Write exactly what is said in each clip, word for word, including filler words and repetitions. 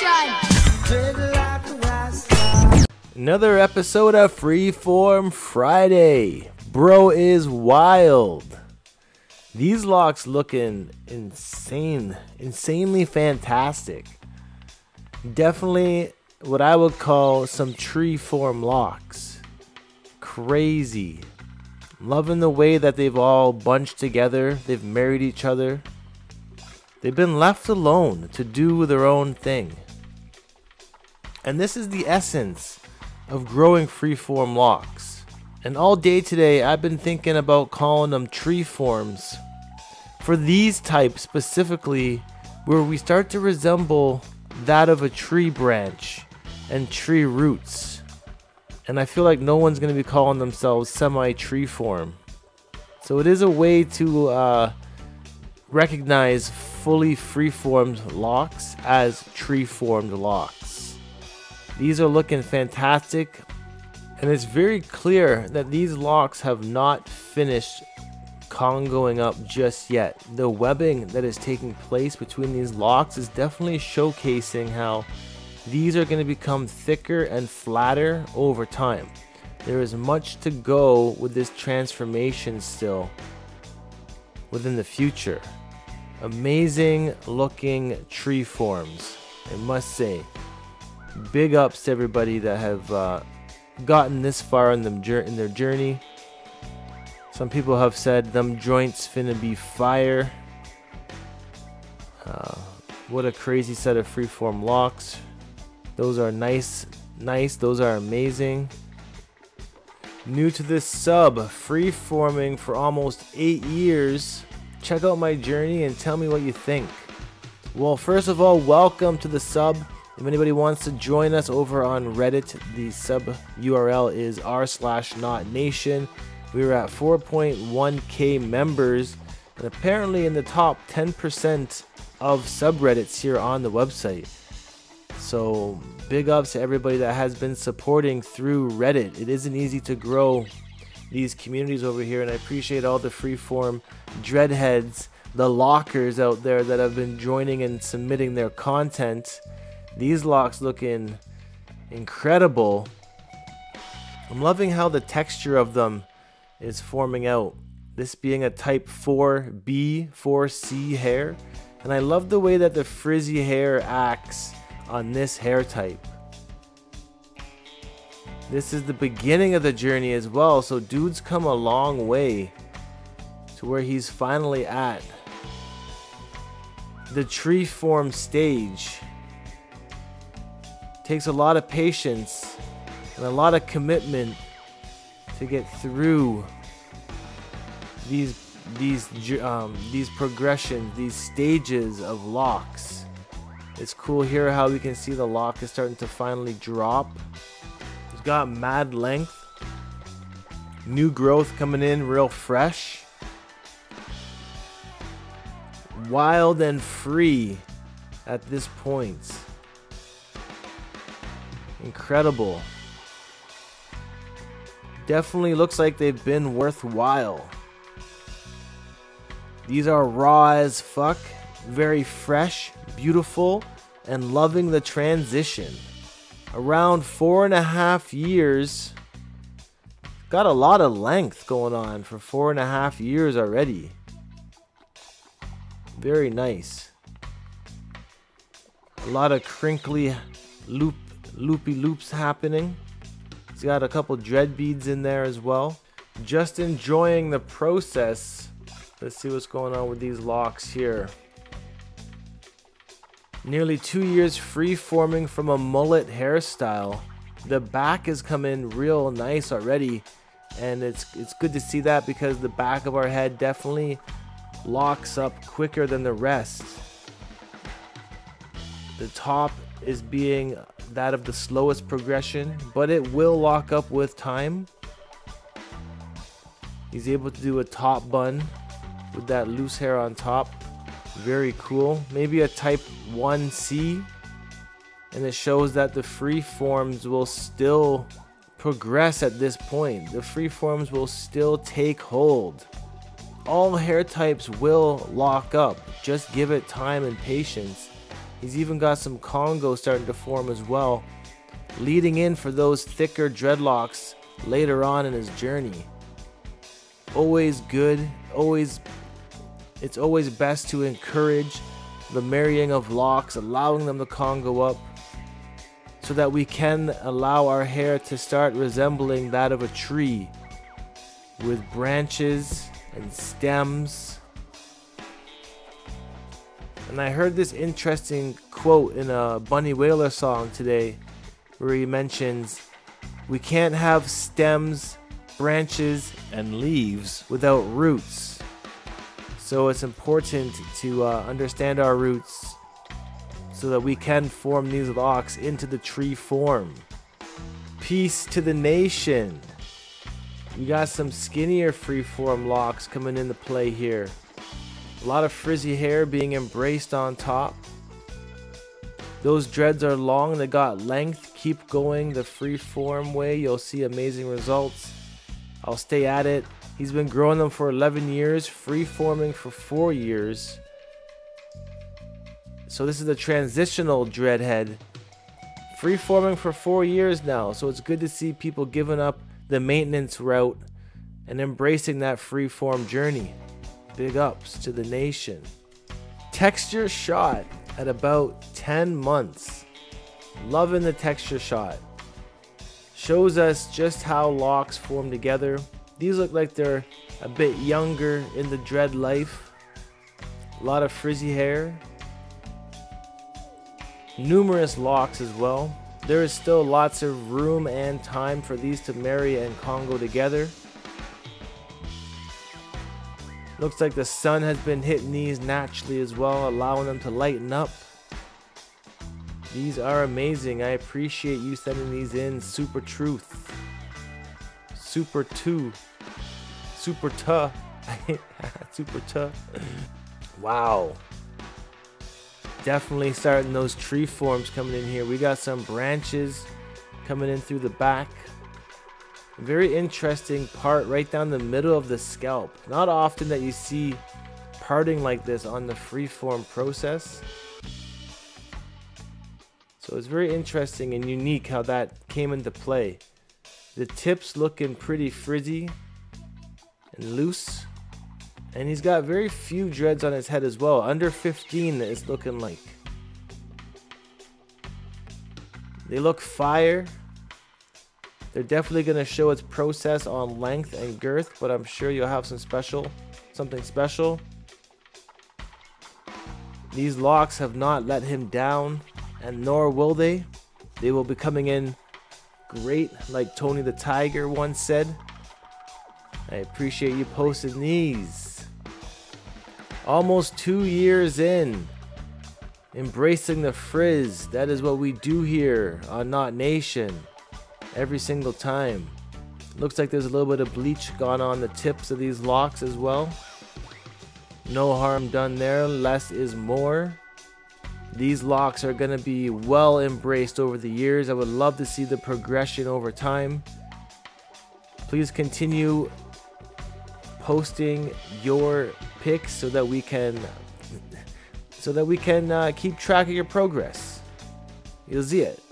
Nation! Another episode of Freeform Friday. Bro is wild. These locks looking insane, insanely fantastic. Definitely what I would call some tree form locks. Crazy. Loving the way that they've all bunched together. They've married each other. They've been left alone to do their own thing. And this is the essence of growing freeform locks. And all day today, I've been thinking about calling them tree forms. For these types specifically, where we start to resemble that of a tree branch and tree roots. And I feel like no one's going to be calling themselves semi-tree form. So it is a way to uh, recognize fully free-formed locks as tree-formed locks. These are looking fantastic, and it's very clear that these locks have not finished congoing up just yet. The webbing that is taking place between these locks is definitely showcasing how these are going to become thicker and flatter over time. There is much to go with this transformation still within the future. Amazing looking tree forms, I must say. Big ups to everybody that have uh, gotten this far in, them, in their journey. Some people have said them joints finna be fire. Uh, what a crazy set of freeform locks. Those are nice, nice, those are amazing. New to this sub, free forming for almost eight years. Check out my journey and tell me what you think. Well, first of all, welcome to the sub. If anybody wants to join us over on Reddit, the sub U R L is r slash knot nation. We were at four point one K members, and apparently in the top ten percent of subreddits here on the website. So big ups to everybody that has been supporting through Reddit. It isn't easy to grow these communities over here, and I appreciate all the freeform dreadheads, the lockers out there that have been joining and submitting their content. These locks looking incredible. I'm loving how the texture of them is forming out. This being a type four B, four C hair, and I love the way that the frizzy hair acts on this hair type. This is the beginning of the journey as well, so dude's come a long way to where he's finally at the tree form stage. Takes a lot of patience and a lot of commitment to get through these these um, these progressions, these stages of locks. It's cool here how we can see the lock is starting to finally drop. It's got mad length. New growth coming in real fresh. Wild and free at this point. Incredible. Definitely looks like they've been worthwhile. These are raw as fuck, very fresh, beautiful, and loving the transition. Around four and a half years. Got a lot of length going on for four and a half years already. Very nice. A lot of crinkly loop, loopy loops happening. It's got a couple dread beads in there as well. Just enjoying the process. Let's see what's going on with these locks here. Nearly two years free forming from a mullet hairstyle. The back has come in real nice already, and it's it's good to see that because the back of our head definitely locks up quicker than the rest. The top is being that of the slowest progression, but it will lock up with time. He's able to do a top bun with that loose hair on top. Very cool. Maybe a type one C, and it shows that the free forms will still progress at this point. The free forms will still take hold. All hair types will lock up. Just give it time and patience. He's even got some Congo starting to form as well, leading in for those thicker dreadlocks later on in his journey. Always good, always, it's always best to encourage the marrying of locks, allowing them to Congo up, so that we can allow our hair to start resembling that of a tree, with branches and stems. And I heard this interesting quote in a Bunny Wailer song today, where he mentions, we can't have stems, branches, and leaves without roots. So it's important to uh, understand our roots so that we can form these locks into the tree form. Peace to the nation. We got some skinnier freeform locks coming into play here. A lot of frizzy hair being embraced on top. Those dreads are long, they got length. Keep going the freeform way, you'll see amazing results. I'll stay at it. He's been growing them for eleven years, freeforming for four years. So this is a transitional dread head. Freeforming for four years now, so it's good to see people giving up the maintenance route and embracing that freeform journey. Big ups to the nation. Texture shot at about ten months. Loving the texture shot. Shows us just how locks form together. These look like they're a bit younger in the dread life. A lot of frizzy hair. Numerous locks as well. There is still lots of room and time for these to marry and Congo together. Looks like the sun has been hitting these naturally as well, allowing them to lighten up. These are amazing. I appreciate you sending these in. Super Truth. Super two. Super tuh. Super tuh. Wow. Definitely starting those tree forms coming in here. We got some branches coming in through the back. Very interesting part right down the middle of the scalp. Not often that you see parting like this on the freeform process. So it's very interesting and unique how that came into play. The tip's looking pretty frizzy and loose. And he's got very few dreads on his head as well. Under fifteen it's looking like. They look fire. They're definitely going to show its process on length and girth, but I'm sure you'll have some special, something special. These locks have not let him down. And nor will they. They will be coming in great, like Tony the Tiger once said. I appreciate you posting these. Almost two years in. Embracing the frizz. That is what we do here on Knot Nation. Every single time. Looks like there's a little bit of bleach gone on the tips of these locks as well. No harm done there. Less is more. These locks are going to be well embraced over the years. I would love to see the progression over time. Please continue posting your pics so that we can so that we can uh, keep track of your progress. You'll see it.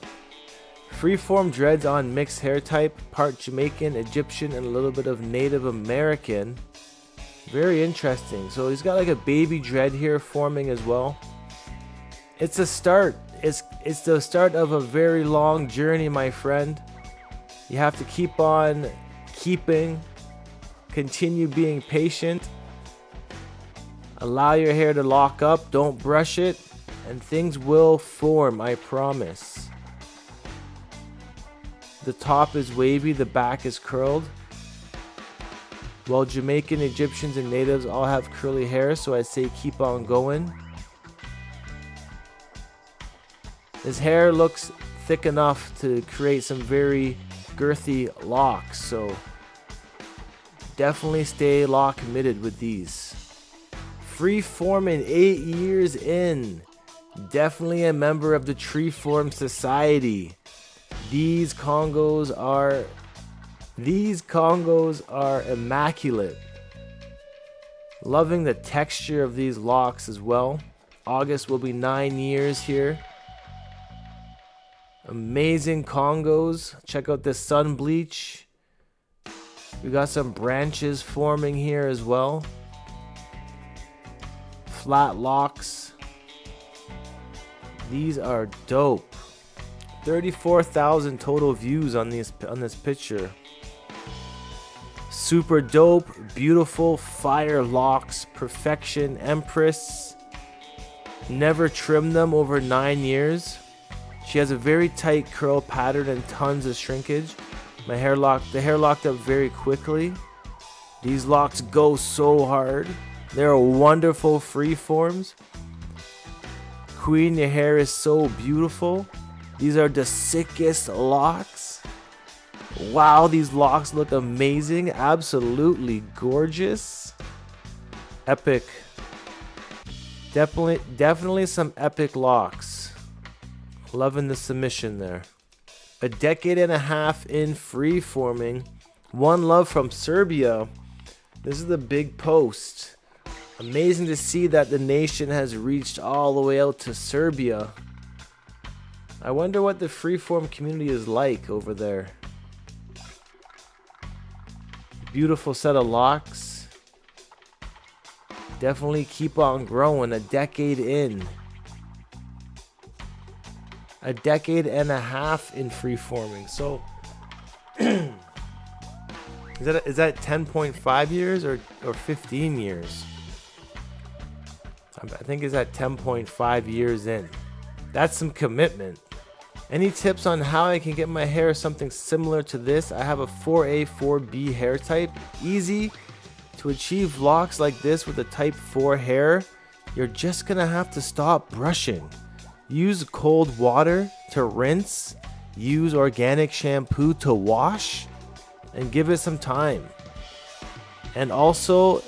Freeform dreads on mixed hair type, part Jamaican, Egyptian, and a little bit of Native American. Very interesting. So he's got like a baby dread here forming as well. It's a start. It's it's the start of a very long journey, my friend. You have to keep on keeping, continue being patient. Allow your hair to lock up, don't brush it, and things will form, I promise. The top is wavy, the back is curled. Well, Jamaican, Egyptians, and natives all have curly hair, so I say keep on going. His hair looks thick enough to create some very girthy locks, so definitely stay lock committed with these. Freeforming eight years in, definitely a member of the Treeform Society. These Congos are, these Congos are immaculate. Loving the texture of these locks as well. August will be nine years here. Amazing Congos. Check out this sun bleach. We got some branches forming here as well. Flat locks. These are dope. thirty-four thousand total views on these on this picture. Super dope, beautiful fire locks, perfection, Empress. Never trimmed them over nine years. She has a very tight curl pattern and tons of shrinkage. My hair locked, the hair locked up very quickly. These locks go so hard. They're wonderful free forms. Queen, your hair is so beautiful. These are the sickest locks. Wow, these locks look amazing. Absolutely gorgeous. Epic. Definitely, definitely some epic locks. Loving the submission there. A decade and a half in free forming. One love from Serbia. This is the big post. Amazing to see that the nation has reached all the way out to Serbia. I wonder what the freeform community is like over there. Beautiful set of locks. Definitely keep on growing. A decade in. A decade and a half in freeforming. So is that is that ten point five years or, or fifteen years? I think it's at ten point five years in. That's some commitment. Any tips on how I can get my hair something similar to this? I have a four A, four B hair type. Easy. To achieve locks like this with a type four hair, you're just gonna have to stop brushing. Use cold water to rinse. Use organic shampoo to wash. And give it some time. And also,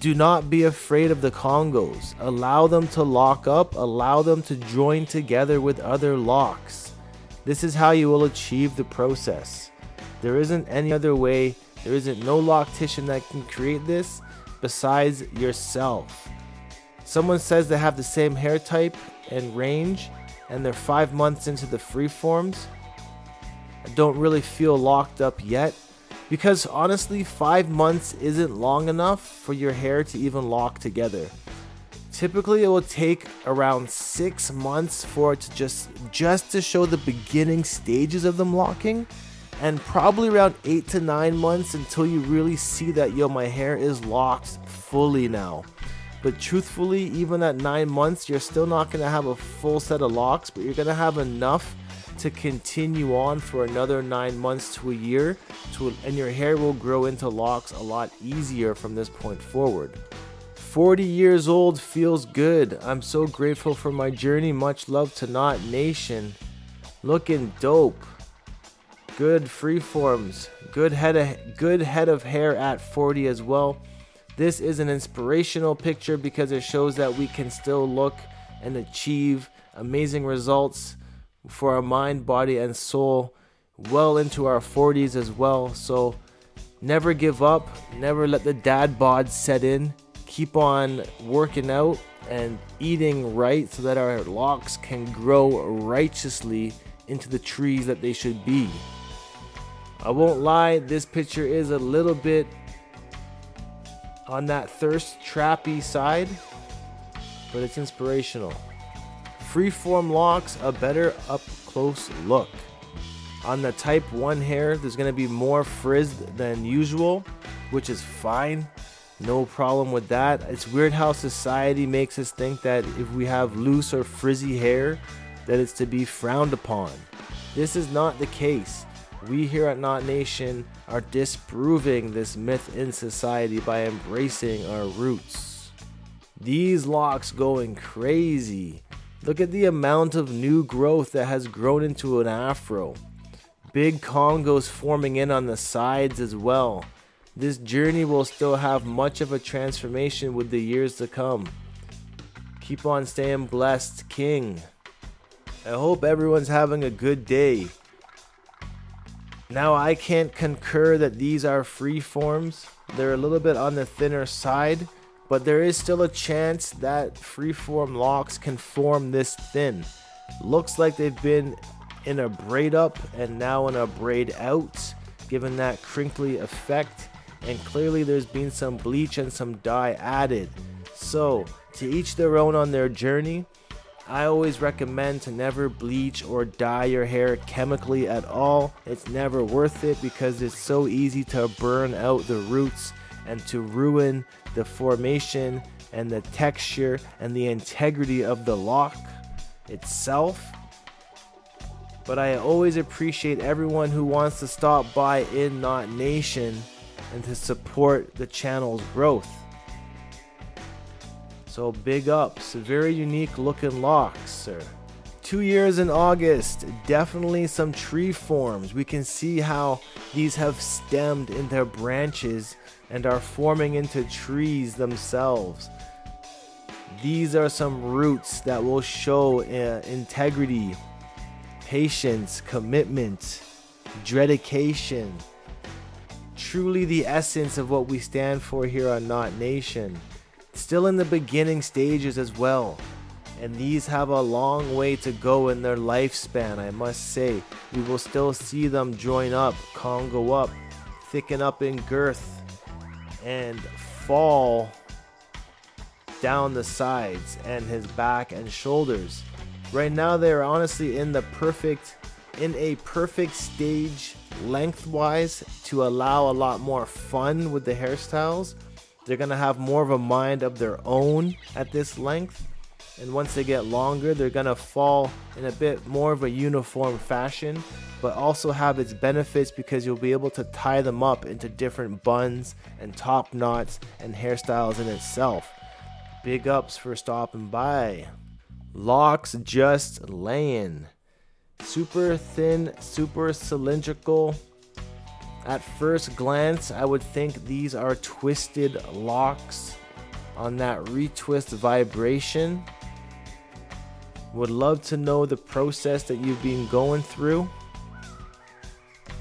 do not be afraid of the Congos. Allow them to lock up. Allow them to join together with other locks. This is how you will achieve the process. There isn't any other way. There isn't no loctician that can create this besides yourself. Someone says they have the same hair type and range and they're five months into the free forms. I don't really feel locked up yet. Because honestly, five months isn't long enough for your hair to even lock together. Typically, it will take around six months for it to just, just to show the beginning stages of them locking, and probably around eight to nine months until you really see that, yo, my hair is locked fully now. But truthfully, even at nine months, you're still not gonna have a full set of locks, but you're gonna have enough to continue on for another nine months to a year to, and your hair will grow into locks a lot easier from this point forward. forty years old feels good. I'm so grateful for my journey. Much love to Knot Nation. Looking dope. Good free forms. Good head of, good head of hair at forty as well. This is an inspirational picture because it shows that we can still look and achieve amazing results for our mind, body, and soul well into our forties as well. So never give up, never let the dad bod set in. Keep on working out and eating right so that our locks can grow righteously into the trees that they should be. I won't lie, this picture is a little bit on that thirst trappy side, but it's inspirational. Freeform locks, a better up close look. On the type one hair, there's gonna be more frizz than usual, which is fine. No problem with that. It's weird how society makes us think that if we have loose or frizzy hair, that it's to be frowned upon. This is not the case. We here at Knot Nation are disproving this myth in society by embracing our roots. These locks going crazy. Look at the amount of new growth that has grown into an afro. Big Congos forming in on the sides as well. This journey will still have much of a transformation with the years to come. Keep on staying blessed, King. I hope everyone's having a good day. Now I can't concur that these are free forms. They're a little bit on the thinner side. but there is still a chance that Freeform locks can form this thin. Looks like they've been in a braid up and now in a braid out, given that crinkly effect, and clearly there's been some bleach and some dye added. So to each their own on their journey. I always recommend to never bleach or dye your hair chemically at all. It's never worth it because it's so easy to burn out the roots and to ruin the formation and the texture and the integrity of the lock itself. But I always appreciate everyone who wants to stop by in Knot Nation and to support the channel's growth. So big ups, very unique looking locks, sir. Two years in August, definitely some tree forms. We can see how these have stemmed in their branches and are forming into trees themselves. These are some roots that will show uh, integrity, patience, commitment, dedication. Truly the essence of what we stand for here on Knot Nation. Still in the beginning stages as well, and these have a long way to go in their lifespan, I must say. We will still see them join up, congo up, thicken up in girth, and fall down the sides and his back and shoulders. Right now they're honestly in the perfect in a perfect stage lengthwise to allow a lot more fun with the hairstyles. They're gonna have more of a mind of their own at this length, and once they get longer they're gonna fall in a bit more of a uniform fashion, but also have its benefits because you'll be able to tie them up into different buns and top knots and hairstyles in itself. Big ups for stopping by. Locks just laying. Super thin, super cylindrical. At first glance, I would think these are twisted locks on that retwist vibration. Would love to know the process that you've been going through.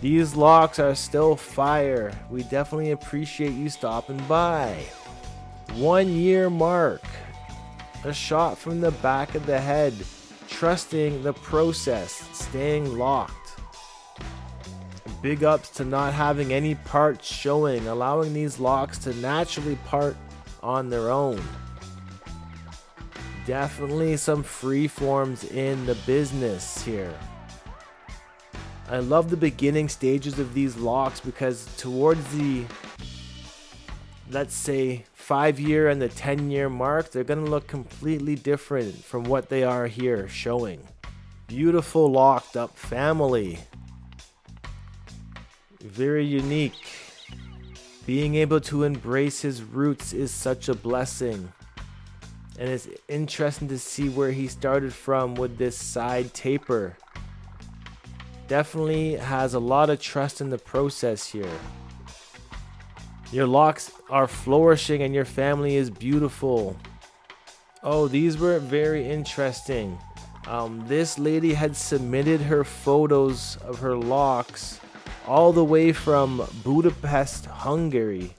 These locks are still fire. We definitely appreciate you stopping by. One year mark. A shot from the back of the head. Trusting the process. Staying locked. Big ups to not having any parts showing, allowing these locks to naturally part on their own. Definitely some free forms in the business here. I love the beginning stages of these locks because towards the, let's say, five year and the ten year mark, they're going to look completely different from what they are here showing. Beautiful locked up family. Very unique. Being able to embrace his roots is such a blessing, and it's interesting to see where he started from with this side taper. Definitely has a lot of trust in the process here. Your locks are flourishing and your family is beautiful. Oh, these were very interesting. Um, this lady had submitted her photos of her locks all the way from Budapest, Hungary,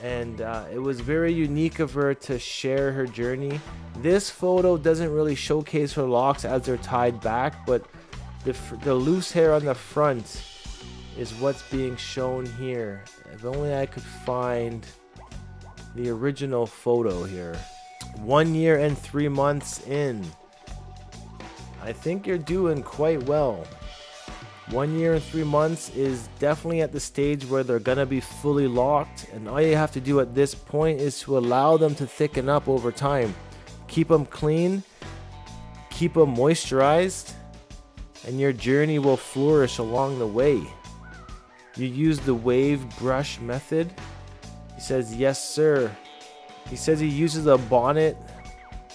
and uh, it was very unique of her to share her journey. This photo doesn't really showcase her locks as they're tied back, but the, the loose hair on the front is what's being shown here. If only I could find the original photo here. One year and three months in. I think you're doing quite well. One year and three months is definitely at the stage where they're gonna be fully locked, and all you have to do at this point is to allow them to thicken up over time. Keep them clean, keep them moisturized, and your journey will flourish along the way. You use the wave brush method. He says, yes sir. He says he uses a bonnet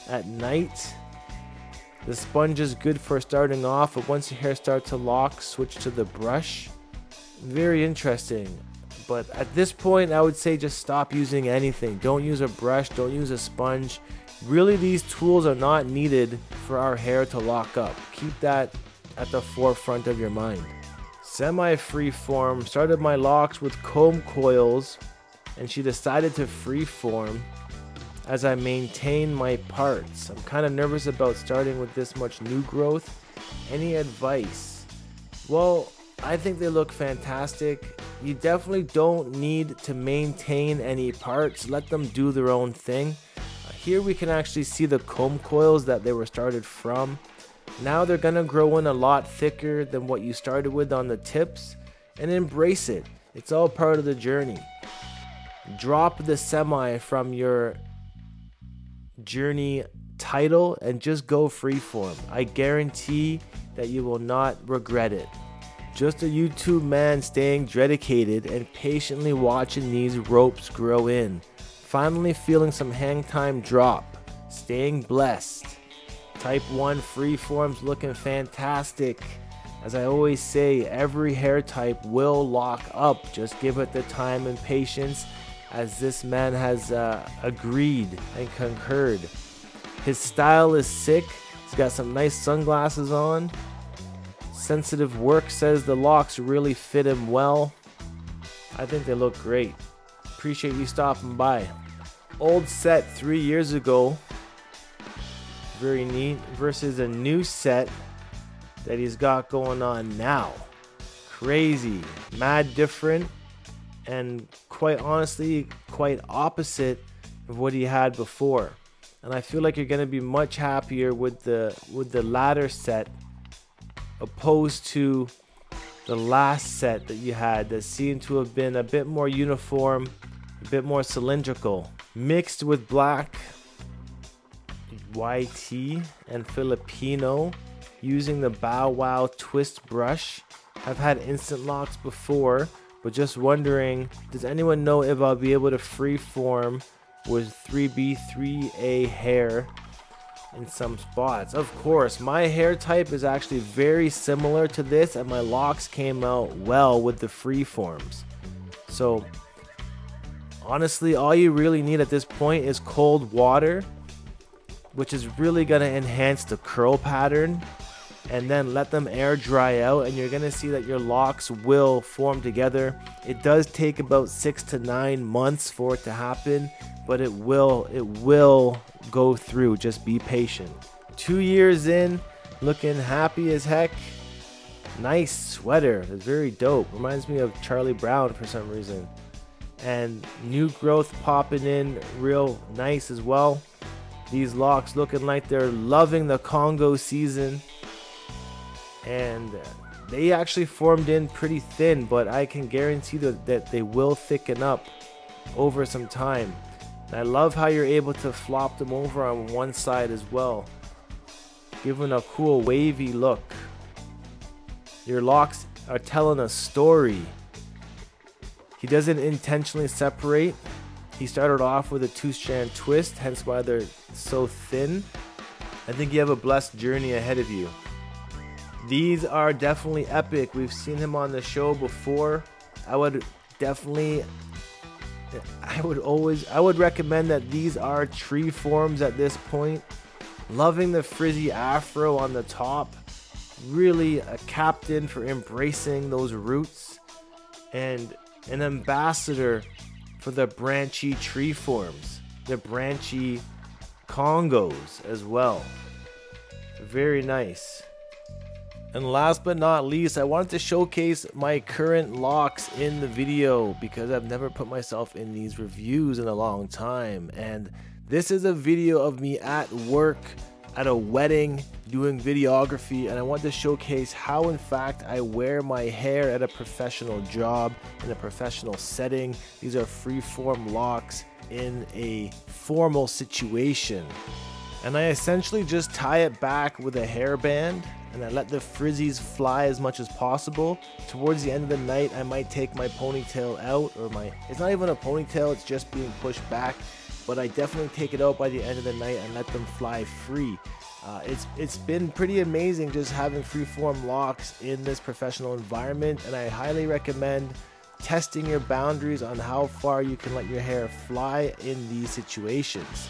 at night. The sponge is good for starting off, but once your hair starts to lock, switch to the brush. Very interesting. But at this point, I would say just stop using anything. Don't use a brush, don't use a sponge. Really, these tools are not needed for our hair to lock up. Keep that at the forefront of your mind. Semi-free form, started my locks with comb coils and she decided to freeform as I maintain my parts. I'm kind of nervous about starting with this much new growth. Any advice? Well, I think they look fantastic. You definitely don't need to maintain any parts. Let them do their own thing. Uh, here we can actually see the comb coils that they were started from. Now they're gonna grow in a lot thicker than what you started with on the tips, and embrace it. It's all part of the journey. Drop the semi from your journey title and just go freeform. I guarantee that you will not regret it. Just a YouTube man staying dedicated and patiently watching these ropes grow in. Finally feeling some hang time drop. Staying blessed. Type one freeforms looking fantastic. As I always say, every hair type will lock up. Just give it the time and patience, as this man has uh, agreed and concurred. His style is sick. He's got some nice sunglasses on. Sensitive Work says the locks really fit him well. I think they look great. Appreciate you stopping by. Old set three years ago. Very neat. Versus a new set that he's got going on now. Crazy. Mad different. And quite honestly, quite opposite of what he had before. And I feel like you're going to be much happier with the with the latter set opposed to the last set that you had, that seemed to have been a bit more uniform, a bit more cylindrical, mixed with black, Y T, and Filipino, using the Bow Wow Twist Brush. I've had instant locks before, but just wondering, does anyone know if I'll be able to freeform with three B, three A hair in some spots? Of course, my hair type is actually very similar to this, and my locks came out well with the free forms. So honestly, all you really need at this point is cold water, which is really gonna enhance the curl pattern, and then let them air dry out, and you're gonna see that your locks will form together. It does take about six to nine months for it to happen, but it will, it will go through. Just be patient. Two years in, looking happy as heck. Nice sweater, it's very dope. Reminds me of Charlie Brown for some reason. And new growth popping in real nice as well. These locks looking like they're loving the Congo season, and they actually formed in pretty thin, but I can guarantee that they will thicken up over some time. And I love how you're able to flop them over on one side as well, giving a cool wavy look. Your locks are telling a story. He doesn't intentionally separate. He started off with a two-strand twist, hence why they're so thin. I think you have a blessed journey ahead of you. These are definitely epic. We've seen him on the show before. I would definitely, I would always, I would recommend that these are tree forms at this point. Loving the frizzy afro on the top. Really a captain for embracing those roots, and an ambassador for the branchy tree forms, the branchy Congos as well. Very nice. And last but not least, I wanted to showcase my current locks in the video, because I've never put myself in these reviews in a long time. And this is a video of me at work at a wedding doing videography, and I want to showcase how in fact I wear my hair at a professional job in a professional setting. These are freeform locks in a formal situation, and I essentially just tie it back with a hairband, and I let the frizzies fly as much as possible. Towards the end of the night, I might take my ponytail out, or my, it's not even a ponytail, it's just being pushed back, but I definitely take it out by the end of the night and let them fly free. Uh, it's it's been pretty amazing just having freeform locks in this professional environment, and I highly recommend testing your boundaries on how far you can let your hair fly in these situations.